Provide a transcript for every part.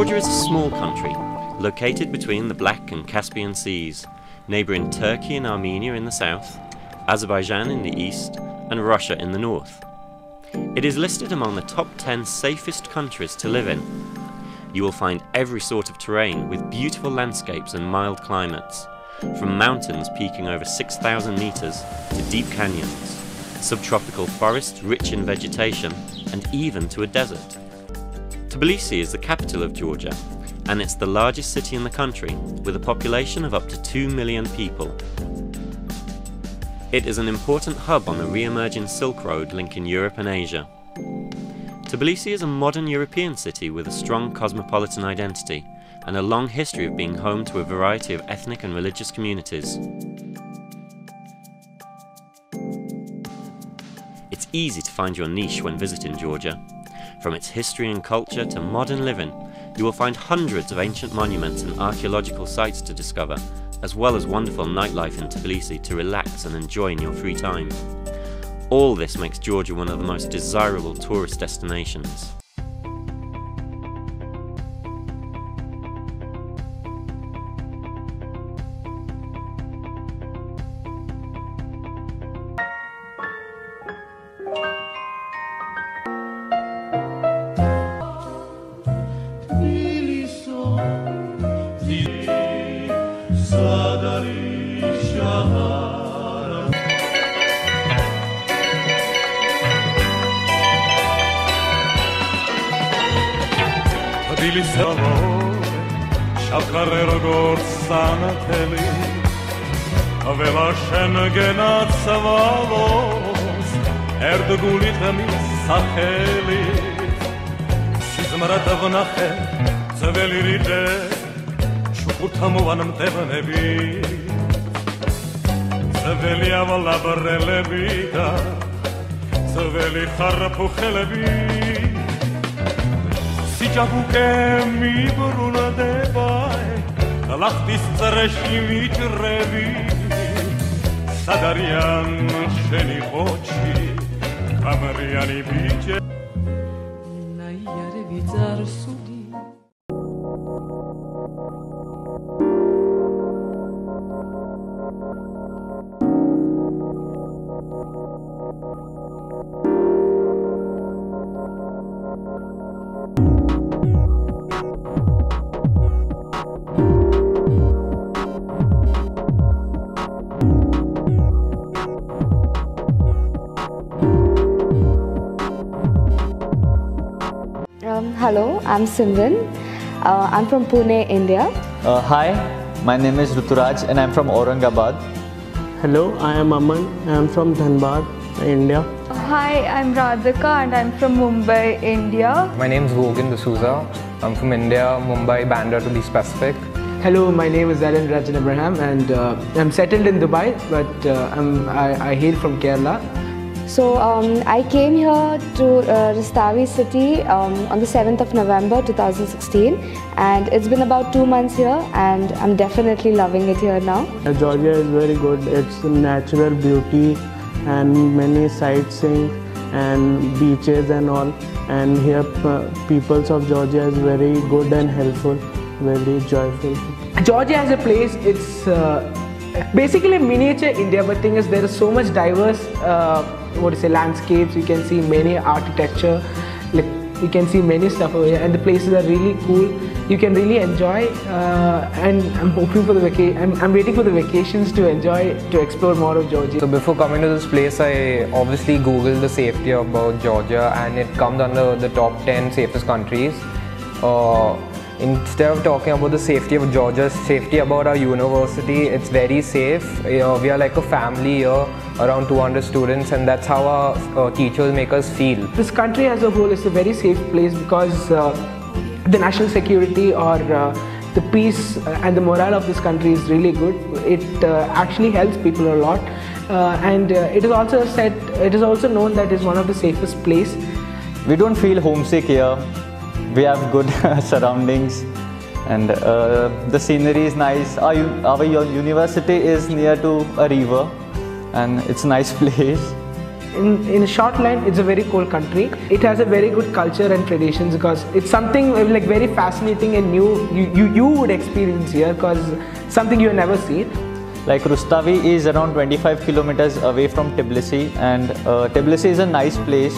Georgia is a small country, located between the Black and Caspian Seas, neighbouring Turkey and Armenia in the south, Azerbaijan in the east, and Russia in the north. It is listed among the top 10 safest countries to live in. You will find every sort of terrain with beautiful landscapes and mild climates, from mountains peaking over 6,000 metres to deep canyons, subtropical forests rich in vegetation, and even to a desert. Tbilisi is the capital of Georgia, and it's the largest city in the country, with a population of up to 2 million people. It is an important hub on the re-emerging Silk Road linking Europe and Asia. Tbilisi is a modern European city with a strong cosmopolitan identity and a long history of being home to a variety of ethnic and religious communities. It's easy to find your niche when visiting Georgia. From its history and culture to modern living, you will find hundreds of ancient monuments and archaeological sites to discover, as well as wonderful nightlife in Tbilisi to relax and enjoy in your free time. All this makes Georgia one of the most desirable tourist destinations. Hello, I'm Simran. I'm from Pune, India. Hi, my name is Ruturaj and I'm from Aurangabad. Hello, I am Aman. I'm from Dhanbad, India. Hi, I'm Radhika and I'm from Mumbai, India. My name is Wogan D'Souza. I'm from India, Mumbai, Bandra to be specific. Hello, my name is Elend Rajan Abraham and I'm settled in Dubai, but I hail from Kerala. So I came here to Rustavi city on the 7th of November 2016 and it's been about 2 months here and I'm definitely loving it here now. Georgia is very good. It's natural beauty and many sightseeing and beaches and all, and here peoples of Georgia is very good and helpful, very joyful. Georgia as a place, it's basically miniature India, but thing is there is so much diverse landscapes. You can see many architecture, like you can see many stuff over here, and the places are really cool. You can really enjoy, and I'm hoping for the I'm waiting for the vacations to enjoy, to explore more of Georgia. So before coming to this place, I obviously googled the safety about Georgia, and it comes under the top 10 safest countries. Instead of talking about the safety of Georgia, safety about our university, it's very safe. We are like a family here, around 200 students, and that's how our teachers make us feel. This country as a whole is a very safe place because the national security or the peace and the morale of this country is really good. It actually helps people a lot, and it is also said, it is also known that it's one of the safest places. We don't feel homesick here. We have good surroundings and the scenery is nice. Our university is near to a river and it's a nice place. in a short line, it's a very cool country. It has a very good culture and traditions because it's something like very fascinating and new you would experience here because something you never see. Like Rustavi is around 25 kilometers away from Tbilisi, and Tbilisi is a nice place.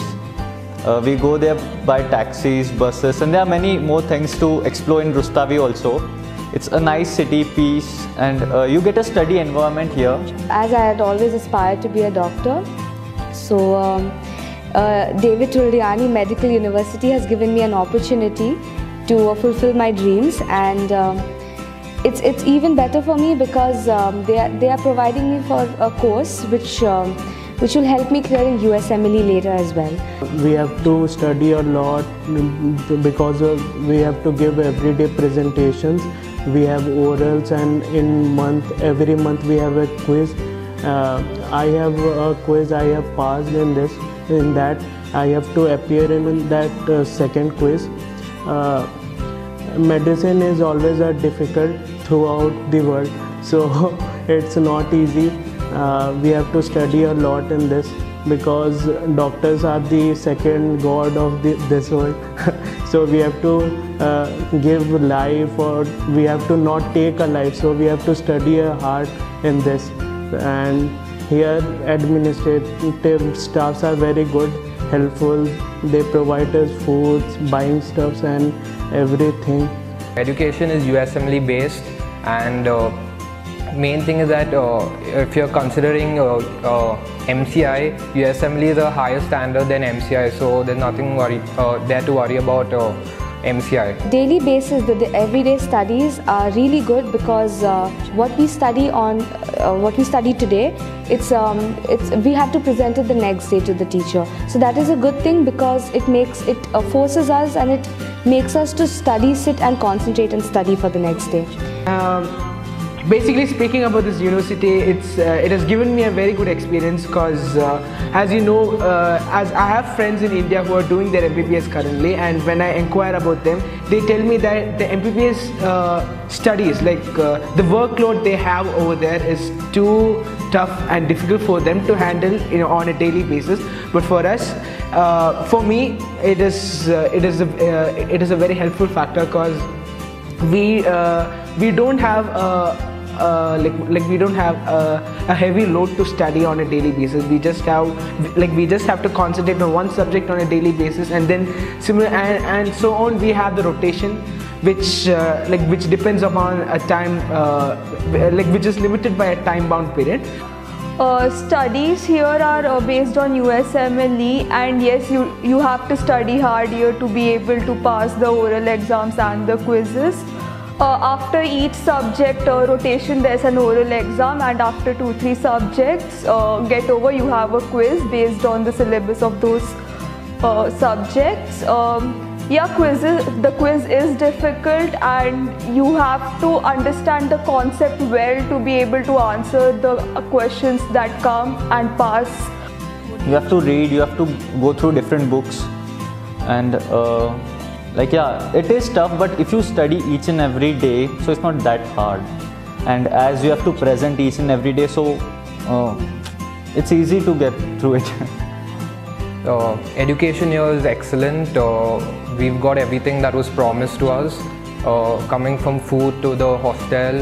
We go there by taxis, buses, and there are many more things to explore in Rustavi also. It's a nice city, peace, and you get a study environment here. As I had always aspired to be a doctor, so David Tvildiani Medical University has given me an opportunity to fulfill my dreams, and it's even better for me because they are providing me for a course which will help me clear in USMLE later as well. We have to study a lot because we have to give everyday presentations. We have orals, and every month we have a quiz. I have a quiz I have passed in that. I have to appear in that second quiz. Medicine is always difficult throughout the world, so it's not easy. We have to study a lot in this because doctors are the second god of this world. So we have to give life, or we have to not take a life, so we have to study a heart in this. And here administrative staffs are very good, helpful. They provide us foods, buying stuffs and everything. Education is USMLE based, and main thing is that if you're considering MCI, USMLE is a higher standard than MCI, so there's nothing there to worry about MCI. Daily basis, the everyday studies are really good because what we study today, we have to present it the next day to the teacher. So that is a good thing because it forces us, and it makes us to study, sit and concentrate and study for the next day. Basically speaking about this university, it has given me a very good experience because as you know, as I have friends in India who are doing their MBBS currently, and when I inquire about them, they tell me that the MBBS studies, like the workload they have over there is too tough and difficult for them to handle on a daily basis. But for us, for me, it is a very helpful factor because we don't have a heavy load to study on a daily basis. We just have to concentrate on one subject on a daily basis, and then similar and so on. We have the rotation, which depends upon a time, which is limited by a time-bound period. Studies here are based on USMLE, and yes, you have to study hard here to be able to pass the oral exams and the quizzes. After each subject rotation, there's an oral exam, and after 2-3 subjects get over, you have a quiz based on the syllabus of those subjects. The quiz is difficult, and you have to understand the concept well to be able to answer the questions that come and pass. You have to read, you have to go through different books, and it is tough, but if you study each and every day, so it's not that hard. And as you have to present each and every day, so it's easy to get through it. Education here is excellent. We've got everything that was promised to us, coming from food to the hostel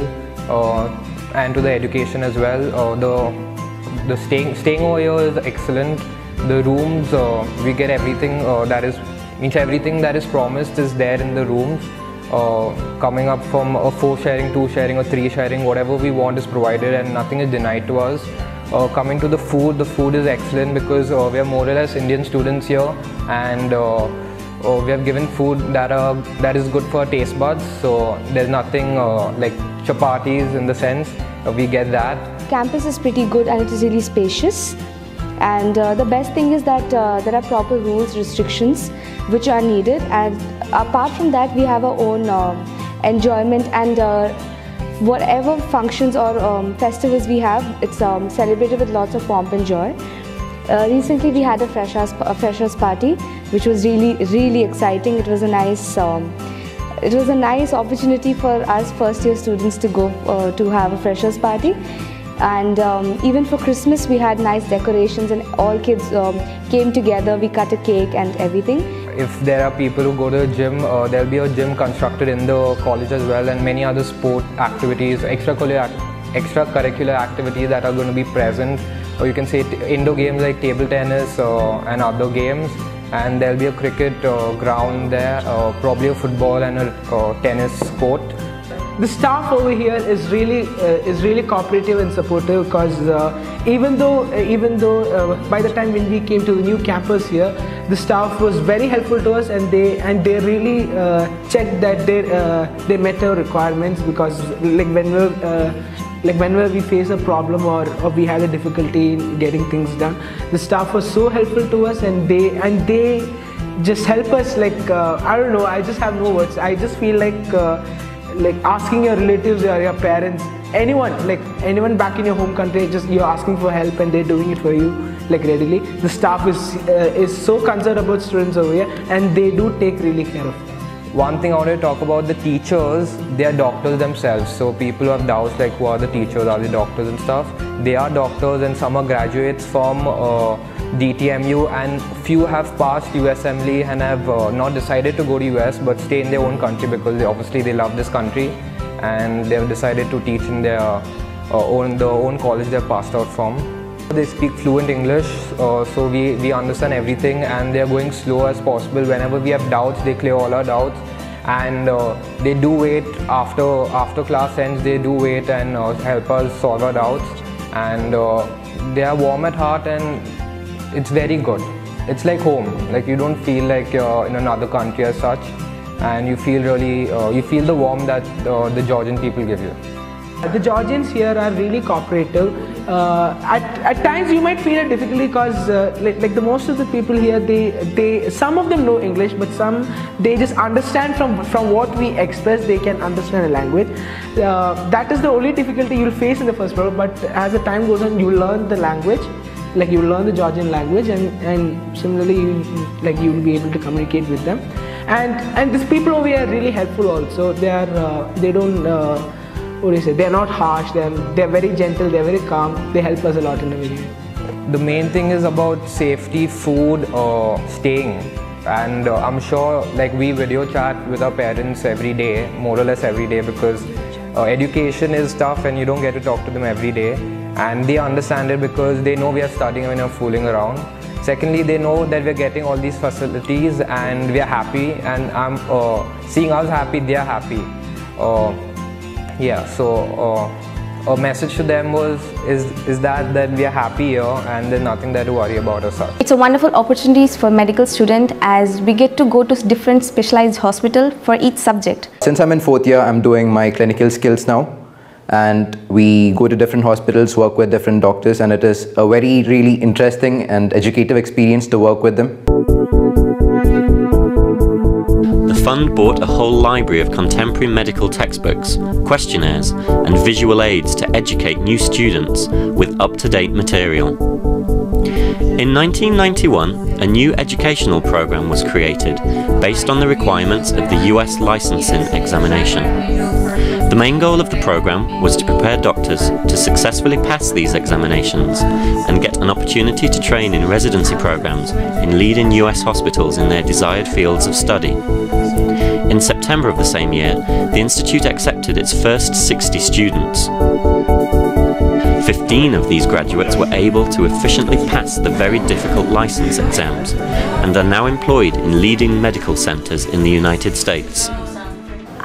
and to the education as well. The staying over here is excellent. The rooms, we get everything that is. Means everything that is promised is there in the rooms, coming up from a 4-sharing, 2-sharing or 3-sharing, whatever we want is provided and nothing is denied to us. Coming to the food is excellent because we are more or less Indian students here, and we have given food that is good for taste buds, so there's nothing like chapatis in the sense, we get that. Campus is pretty good and it is really spacious. And the best thing is that there are proper rules, restrictions which are needed, and apart from that we have our own enjoyment, and whatever functions or festivals we have, it's celebrated with lots of pomp and joy. Recently we had a freshers party which was really exciting. It was a nice opportunity for us first year students to go to have a freshers party. And even for Christmas, we had nice decorations and all kids came together, we cut a cake and everything. If there are people who go to the gym, there'll be a gym constructed in the college as well, and many other sport activities, extracurricular activities that are going to be present. Or you can say indoor games like table tennis and other games. And there'll be a cricket ground there, probably a football and a tennis court. The staff over here is really cooperative and supportive, because even though by the time when we came to the new campus here, the staff was very helpful to us, and they really checked that they met our requirements, because like whenever we face a problem or we had a difficulty in getting things done, the staff was so helpful to us, and they just help us like I don't know, I just have no words. I just feel like asking your relatives or your parents, anyone back in your home country, just you're asking for help and they're doing it for you like readily. The staff is so concerned about students over here, and they do take really care of them. One thing I want to talk about, the teachers, they are doctors themselves. So people who have doubts like, who are the teachers, are they doctors and stuff? They are doctors, and some are graduates from DTMU, and few have passed USMLE and have not decided to go to US but stay in their own country, because they obviously love this country, and they have decided to teach in their own college they have passed out from. They speak fluent English, so we understand everything, and they are going slow as possible. Whenever we have doubts, they clear all our doubts, and they do wait after class ends. They do wait and help us solve our doubts, and they are warm at heart, and it's very good. It's like home. Like, you don't feel like you're in another country as such, and you feel really you feel the warmth that the Georgian people give you. The Georgians here are really cooperative. At times you might feel a difficulty, because like the most of the people here, some of them know English, but some they just understand from what we express, they can understand a language. That is the only difficulty you'll face in the first problem, but as the time goes on, you learn the language. Like, you learn the Georgian language, and similarly you will be able to communicate with them. And these people over here are really helpful also. They are they're not harsh, they're very gentle, they're very calm, they help us a lot in the video. The main thing is about safety, food, staying, and I'm sure like we video chat with our parents every day, more or less every day, because education is tough and you don't get to talk to them every day, and they understand it because they know we are studying and we are fooling around. Secondly, they know that we're getting all these facilities and we are happy, and I'm seeing us happy, they are happy. Yeah, so a message to them is that we are happy here and there's nothing there to worry about or such. It's a wonderful opportunity for a medical student, as we get to go to different specialized hospitals for each subject. Since I'm in 4th year, I'm doing my clinical skills now, and we go to different hospitals, work with different doctors, and it is a very really interesting and educative experience to work with them. The fund bought a whole library of contemporary medical textbooks, questionnaires, and visual aids to educate new students with up-to-date material. In 1991, a new educational program was created based on the requirements of the US licensing examination. The main goal of the program was to prepare doctors to successfully pass these examinations and get an opportunity to train in residency programs in leading US hospitals in their desired fields of study. In September of the same year, the institute accepted its first 60 students. 15 of these graduates were able to efficiently pass the very difficult license exams and are now employed in leading medical centers in the United States.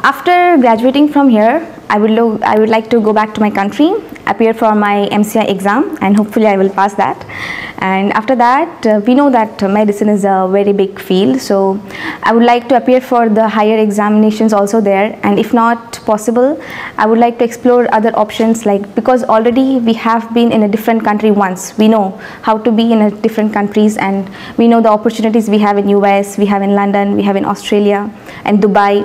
After graduating from here, I would like to go back to my country, appear for my MCI exam, and hopefully I will pass that. And after that, we know that medicine is a very big field, so I would like to appear for the higher examinations also there, and if not possible, I would like to explore other options, like, because already we have been in a different country once. We know how to be in a different countries, and we know the opportunities we have in US, we have in London, we have in Australia and Dubai.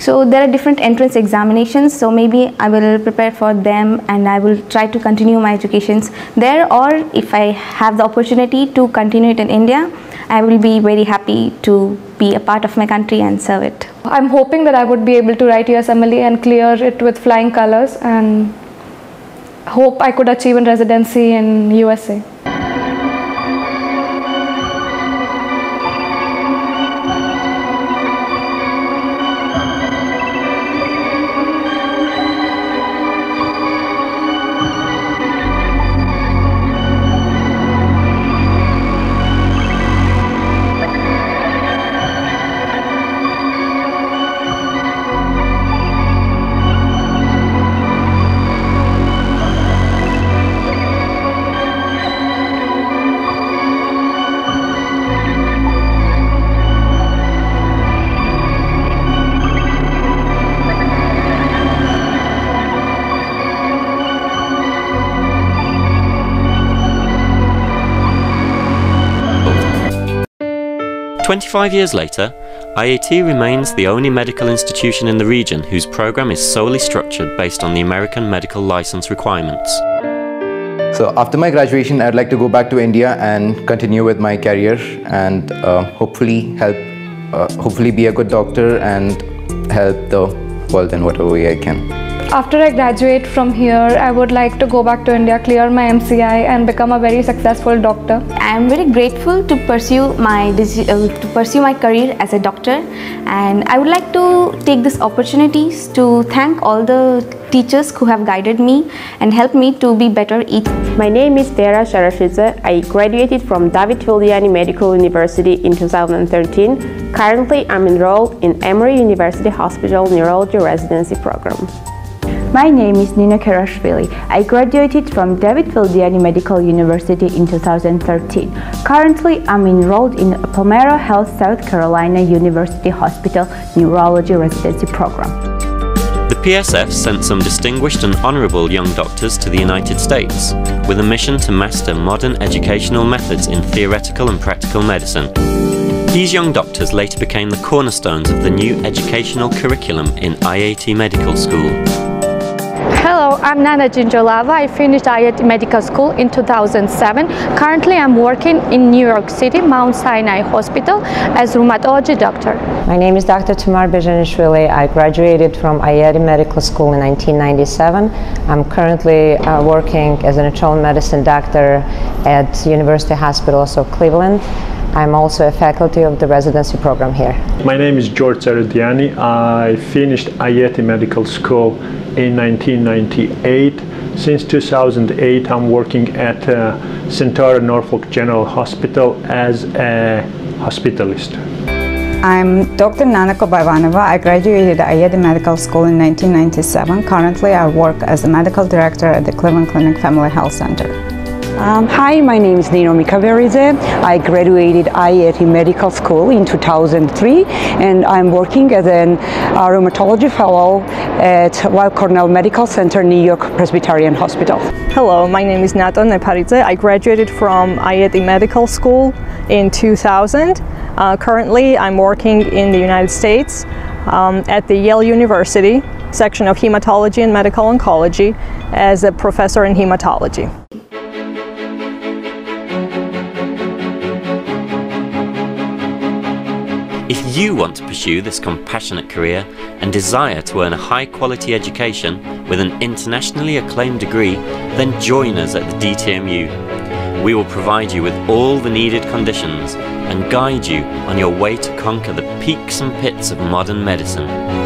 So there are different entrance examinations, so maybe I will prepare for them, and I will try to continue my educations there, or if I have the opportunity to continue it in India, I will be very happy to be a part of my country and serve it. I'm hoping that I would be able to write USMLE and clear it with flying colors, and hope I could achieve in residency in USA. Twenty-five years later, IET remains the only medical institution in the region whose program is solely structured based on the American medical license requirements. So after my graduation, I'd like to go back to India and continue with my career and hopefully help, be a good doctor and help the world in whatever way I can. After I graduate from here, I would like to go back to India, clear my MCI and become a very successful doctor. I am very grateful to pursue my career as a doctor, and I would like to take this opportunity to thank all the teachers who have guided me and helped me to be better each. My name is Tera Sharashidze. I graduated from David Tvildiani Medical University in 2013. Currently, I'm enrolled in Emory University Hospital Neurology Residency Program. My name is Nina Karashvili. I graduated from David Tvildiani Medical University in 2013. Currently, I'm enrolled in Palmetto Health South Carolina University Hospital Neurology Residency Program. The PSF sent some distinguished and honorable young doctors to the United States with a mission to master modern educational methods in theoretical and practical medicine. These young doctors later became the cornerstones of the new educational curriculum in IIT Medical School. Hello, I'm Nana Jinjolava. I finished IIT Medical School in 2007. Currently, I'm working in New York City, Mount Sinai Hospital as rheumatology doctor. My name is Dr. Tamar Bejanishvili. I graduated from IIT Medical School in 1997. I'm currently working as an internal medicine doctor at University Hospitals of Cleveland. I'm also a faculty of the residency program here. My name is George Saradiani. I finished IIT Medical School in 1998. Since 2008, I'm working at Centara Norfolk General Hospital as a hospitalist. I'm Dr. Nanako Bayvanova. I graduated IIT Medical School in 1997. Currently, I work as a medical director at the Cleveland Clinic Family Health Center. Hi, my name is Nino Mikaveridze. I graduated IIT Medical School in 2003, and I'm working as a rheumatology fellow at Weill Cornell Medical Center, New York Presbyterian Hospital. Hello, my name is Nata Neparidze. I graduated from IIT Medical School in 2000. Currently, I'm working in the United States at the Yale University section of hematology and medical oncology as a professor in hematology. If you want to pursue this compassionate career and desire to earn a high-quality education with an internationally acclaimed degree, then join us at the DTMU. We will provide you with all the needed conditions and guide you on your way to conquer the peaks and pits of modern medicine.